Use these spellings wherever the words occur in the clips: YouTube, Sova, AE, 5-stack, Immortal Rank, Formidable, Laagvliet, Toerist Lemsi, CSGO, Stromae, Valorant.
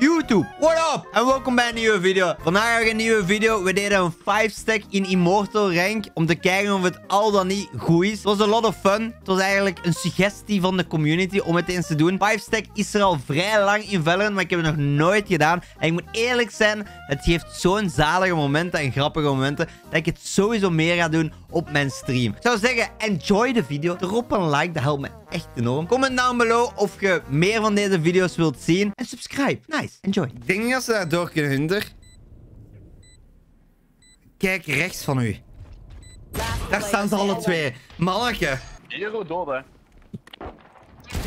YouTube, what up? En welkom bij een nieuwe video. Vandaag hebben we een nieuwe video. We deden een 5-stack in Immortal Rank om te kijken of het al dan niet goed is. Het was a lot of fun. Het was eigenlijk een suggestie van de community om het eens te doen. 5-stack is er al vrij lang in Valorant, maar ik heb het nog nooit gedaan. En ik moet eerlijk zijn, het geeft zo'n zalige momenten en grappige momenten dat ik het sowieso meer ga doen op mijn stream. Ik zou zeggen, enjoy de video. Drop een like, dat helpt me echt enorm. Comment down below of je meer van deze video's wilt zien. En subscribe. Nice. Enjoy. Ik denk niet dat ze daar door kunnen, Hunter. Kijk rechts van u. Daar staan ze alle twee. Manneke. Hier goed dood, hè.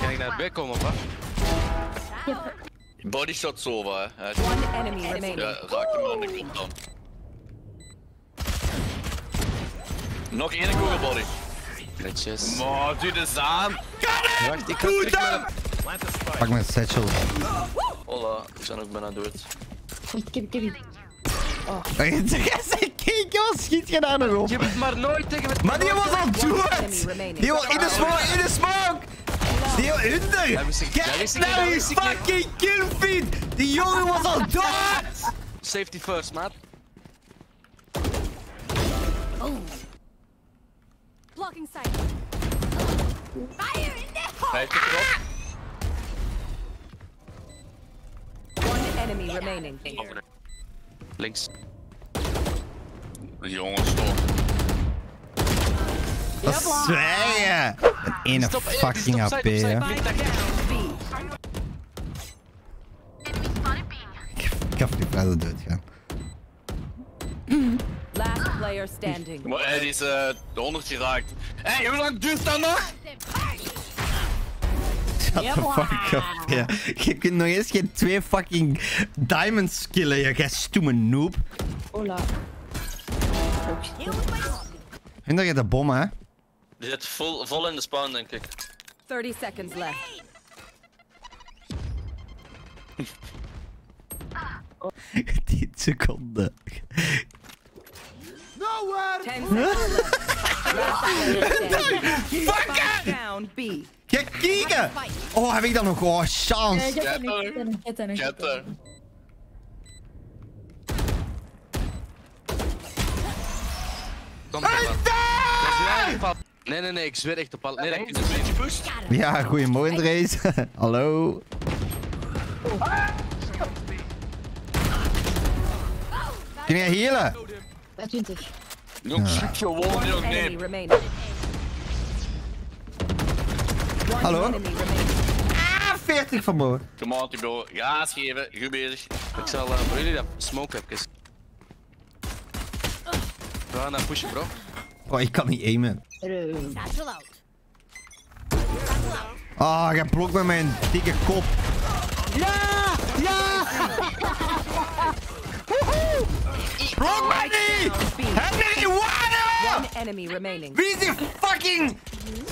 Kijk naar het bek komen, man. Bodyshot Sova, hè. Ja, raak hem aan de kant dan. Nog één goede body. Glitches. Mo, duw eens aan. Kan hem! Doe hem! Pak mijn satchel. Hola, ik ben ook bijna dood. Kip. Kijk, joh, schiet je naar de roep. Je bent maar nooit tegen me. Maar die was al dood! Die was in de smoke, in de smoke! Die was hinder! Kijk naar die fucking killfeed! Die jongen was al dood! Safety first, maat. Oh. Blocking side. Fire in the hole! Ah! One enemy remaining. Links. Jongens, toch. Dat is zwaar. Een ene fucking AP. Ik heb die verder doodgaan. Last player standing. Maar die is 100 geraakt. Hé, hoe lang duurt dat nog? Shut the fuck up, ja. Je kunt nog eens geen twee fucking diamonds killen, je gij stoeme noob. Hola. En dat je de bommen, hè? Die zit vol in de spawn, denk ik. 30 seconds left. Oh. 10 seconden. Fucker! Kijk, kieken! Oh, heb ik dan nog? Oh, chance! Get her! Nee, ik zweer echt op al. Nee, dat is een beetje boost. Ja, goeiemorgen, Drees. Hallo. Kun jij healen? 20. Jong, schiet je gewoon, jong, nee. Hallo? Ah, 40 van boven. Kom aan, bro. Gaas geven, goed bezig. Ik zal voor jullie dat smoke even. We gaan naar pushen, bro. Oh, ik kan niet aimen. Ah, oh, jij blokt met mijn dikke kop. Ja! Woehoe! Blok mij niet! Henry, Wano! Wie is die fucking...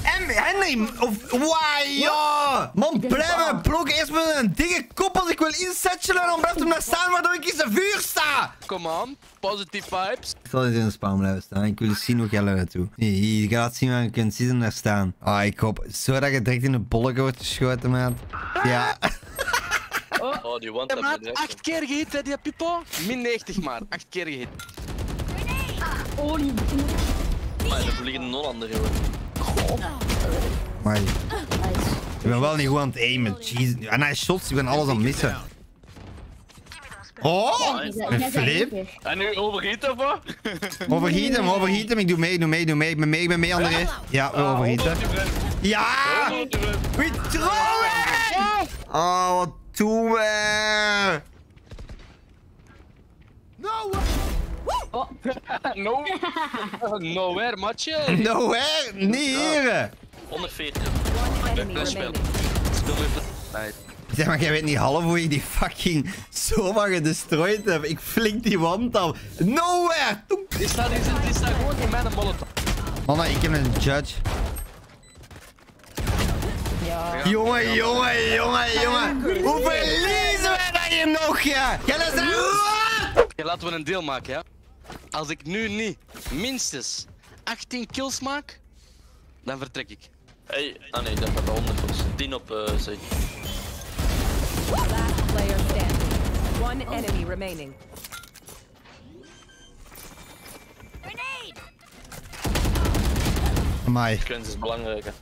Henry, of... Why, joh! Man, blijf me blokken eerst met een dikke kop als ik wil insetchelen en dan blijft hem daar staan waardoor ik in zijn vuur sta! Come on, positive vibes. Ik zal eens in de spawn blijven staan, ik wil zien hoe jij er naartoe. Je gaat zien waar je kunt zitten daar staan. Ah, ik hoop zo dat je direct in de bollen wordt geschoten, man. Ja. Oh, die want dat niet. 8 keer gehit, hè, die Pipo? Min 90 maar, 8 keer gehit. Oh, die. Maar er vliegen nog andere, jongen. Goh. Maar. Ik ben wel niet goed aan het aimen. Jeez. En hij shots, ik ben alles aan het missen. Oh! Een flip. En nu overheat of wat? Overheat hem. Ik doe mee. Ik ben mee, André. Ja, we overheaten. Ja! We throwen! Oh, wat. Doe me! Nowhere, matje! Nowhere? Niet hier! 140. Zeg maar, jij weet niet half hoe ik die fucking Soma gedestroyed heb. Ik flink die wand af. Nowhere! Die staat gewoon in mijn molotov. Mannen, ik heb een judge. Jongen. Hoe verliezen wij dat hier nog, ja? Ja, laten we een deal maken, ja. Als ik nu niet minstens 18 kills maak, dan vertrek ik. Hey, ah nee, dat gaat 100 kills. 10 op, zeg. One enemy remaining. Grenade! Amai. Guns is belangrijker.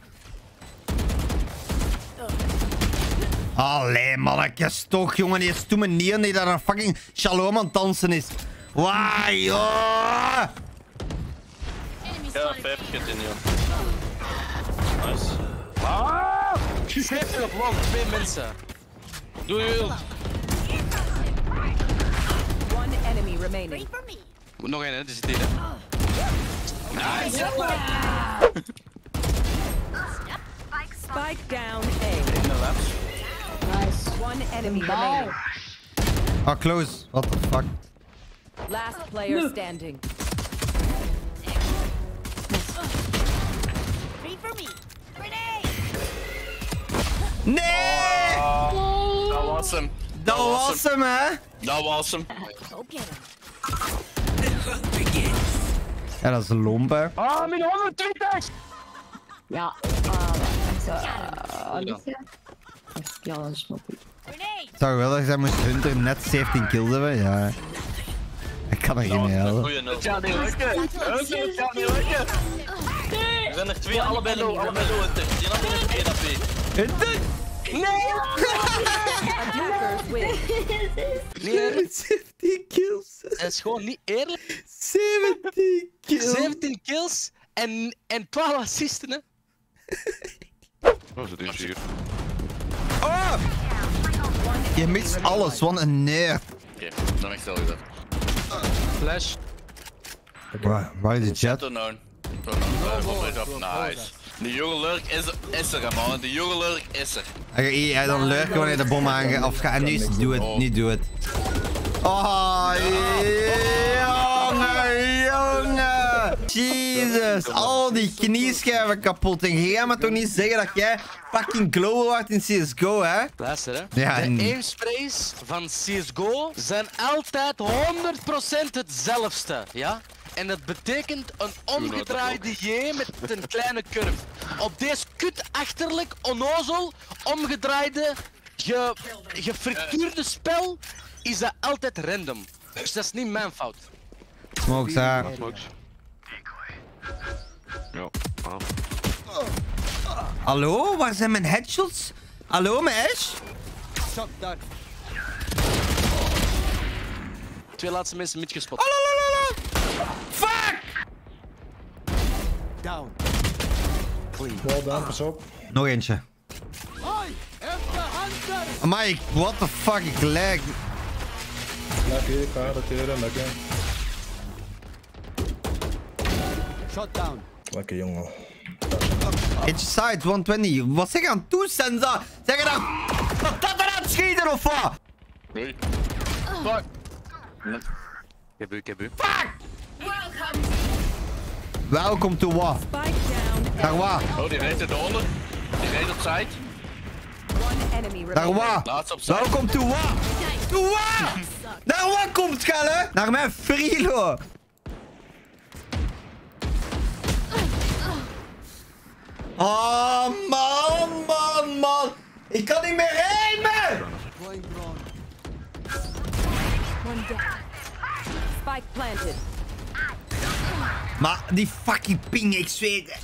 Allee, mannetjes, toch, jongen. Hier is toen meneer die daar een fucking shalom aan het dansen is. Wauw, joh! Ja, 50 in, joh. Nice. Ah! Schrijf erop lang, twee mensen. Doe je ult. Nog één, hè? Dus het is dit, hè? Nice! Spike down A. In de left. Nice. One enemy remaining. Oh, close. What the fuck? Last player standing. Three for me. Grenade! Nee! Oh, that was him. That was him, hè? Go get him. The hunt begins. Ja, dat is een lomper. Ah, min 120! Ja, ja, dat is nog goed. Ik zou wel dat je moest Hunter net 17 kills hebben, ja. Ik kan er geen mee helpen. Het gaat niet lukken! Het gaat niet lukken! Er zijn er twee, allebei low, Hunter. Die hadden er 1 AP. Hunter! Nee! 17 kills! Dat is gewoon niet eerlijk. 17 kills! 17 kills en 12 assisten, hè? Wat is het hier? Oh! Je mist alles, wat een neer. Oké, dan echt wel goed. Flash. Waar is de chat? Nice. De jonge lurk is er, man. De jonge lurk is er. Hij dan lurk wanneer de bom afgaat. En nu doe het, niet doe het. Oh, jongen. Jezus, al die knieschijven kapot. En jij gaat me toch niet zeggen dat jij fucking global wordt in CSGO, hè? Luister, hè. Ja, en... De aimsprays van CSGO zijn altijd 100% hetzelfde, ja? En dat betekent een omgedraaide J met een kleine curve. Op deze kut achterlijk, onnozel, omgedraaide, gefrituurde spel is dat altijd random. Dus dat is niet mijn fout. Smokes, hè. Ja. Hallo, waar zijn mijn headshots? Hallo, mijn Ash? Twee laatste mensen midgespot. Fuck! Down. Clean. Well done, pas op. Nog eentje. Mike, what the fuck, ik lag. Lekker, ik ga roteren, lekker. Shot down. Lekker jongen. Eentje side, 120. Wat zeg je aan het doen, Senza? Zeg je dan dat er aan het schieten of wat? Nee. Fuck. Ik heb u. Fuck! Welkom to what? Daar wat? Oh, die rijdt eronder. Die rijdt op side. Daar wat? Welkom to what? To what? Naar wat komt Schelle? Naar mijn frilo. Oh man. Ik kan niet meer rijmen! Spike planted. Maar die fucking ping, ik zweer.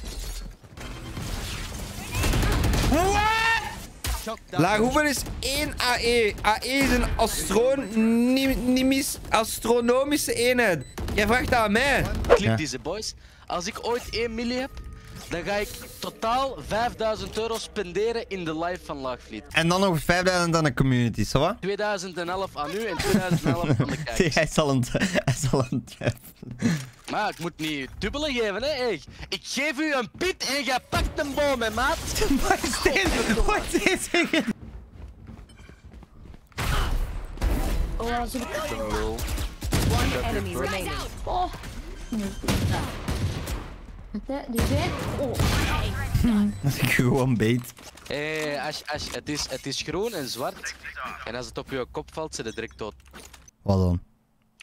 What? Laagvliet is 1 AE. AE is een astronomische eenheid. Jij vraagt dat aan mij. Clip deze boys. Als ik ooit 1 miljoen heb, dan ga ik totaal 5000 euro spenderen in de live van Laagvliet. En dan nog 5000 aan de community, zo wat? 2011 aan u en 2011 aan de kijkers. Hij zal hem treffen. Maar ik moet niet dubbelen geven, hè? Hey, ik geef u een pit en jij pakt een boom, hè, maat? Wat is dit? Wat is dit? Oh, zo. One enemy remaining. Oh. Die zit. Oh. Dat is gewoon beet. Het is groen en zwart. En als het op je kop valt, zit het direct dood. Wat dan?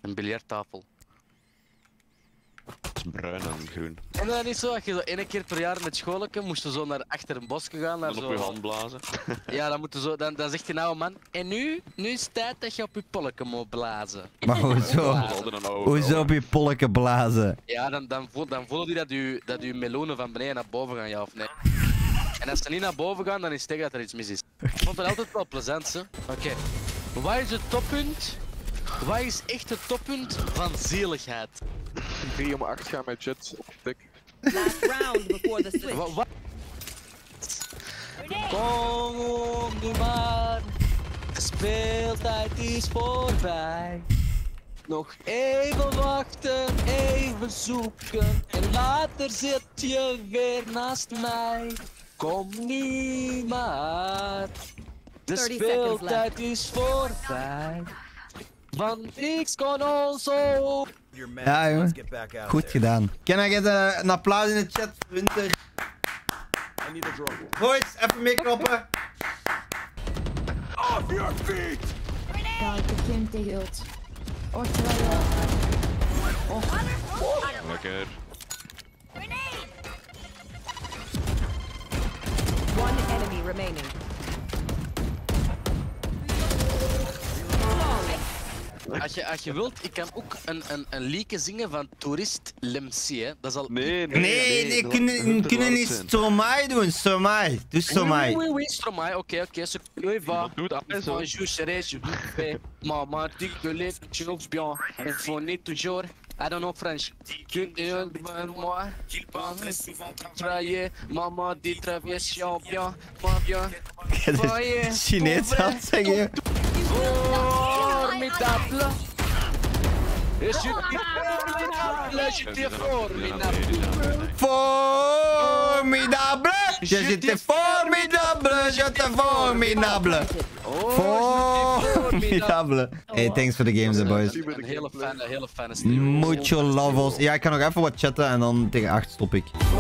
Een biljarttafel. was bruin en groen. En dan niet zo, als je zo één keer per jaar met schoolken moest zo naar achter een bosje gaan. Naar dan zo... op je hand blazen. Ja, dan, moet je zo, dan zegt die oude man. En nu is het tijd dat je op je polken moet blazen. Maar hoezo? Hoezo op je polken blazen? Ja, dan voelen die dat je meloenen van beneden naar boven gaan, ja of nee. En als ze niet naar boven gaan, dan is het tegen dat er iets mis is. Ik vond het altijd wel plezant, hè. Oké. Wat is het toppunt? Wat is echt het toppunt van zieligheid? 3 om 8 gaan met jets op de tek. Last round before the switch. Wat? Kom nu maar. De speeltijd is voorbij. Nog even wachten, even zoeken. En later zit je weer naast mij. Kom nu maar. De speeltijd is voorbij. Want niks kon ons ook. Ja, jongen. Goed gedaan. Can I get een applaus in de chat? Winter. Boys, even meekloppen. Off your feet! Ja, ik begin tegen ult. Lekker. One enemy remaining. Als je wilt, ik kan ook een liedje zingen van Toerist Lemsi, hè. Dat is al... Nee, kunnen niet Stromae doen, Stromae. Doe Stromae. Oui, Stromae, oké. Ze kunnen wat. Doe dat en zo. Je serai, je doe. Mama, dit geloof, je loopt bien. En voor niet toujours. I don't know French. Tu es moi, qu'il parle souvent travailler. Maman dit travailler, champion, moi bien. Chinees aan het zeggen. Formidable. Formidable. Hey, thanks for the games, boys. Een hele fijne stream. Mucho love us. Ja, ik kan nog even wat chatten en dan tegen 8 stop ik.